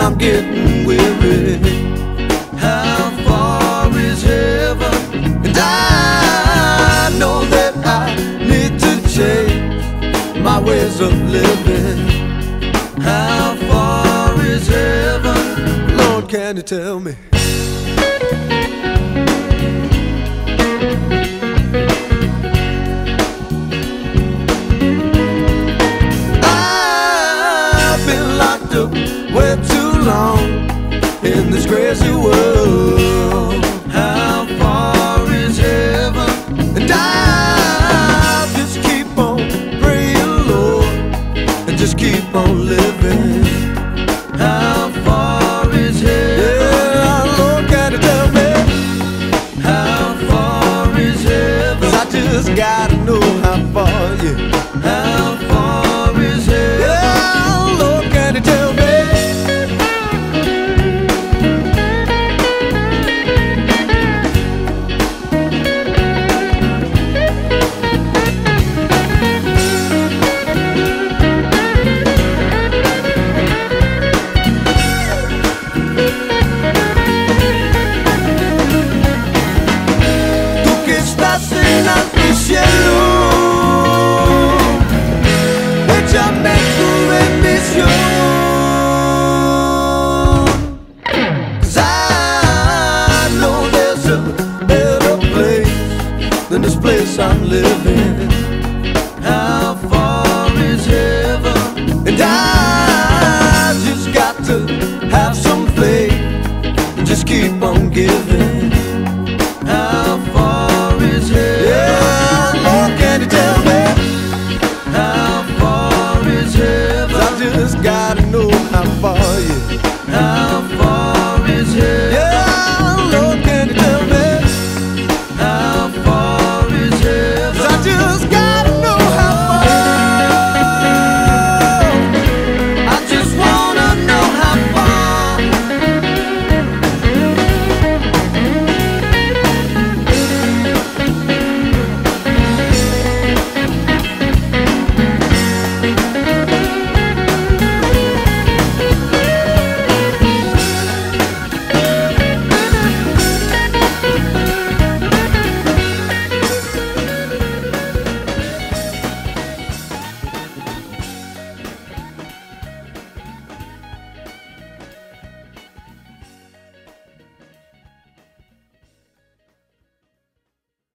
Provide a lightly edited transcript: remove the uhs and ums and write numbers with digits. and I'm getting weary. How far is heaven? And I know that I need to change my ways of living. How far is heaven? Lord, can you tell me? Way too long in this crazy world. How far is heaven? And I just keep on praying, Lord, and just keep on living. How far is heaven? Yeah, Lord, can you tell me? How far is heaven? 'Cause I just gotta know how far, yeah. How far is heaven? Yeah, Lord, can you tell me? I'm living. How far is heaven? And I just got to have some faith and just keep on giving.